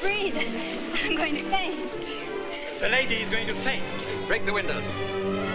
can't breathe. I'm going to faint. The lady is going to faint. Break the windows.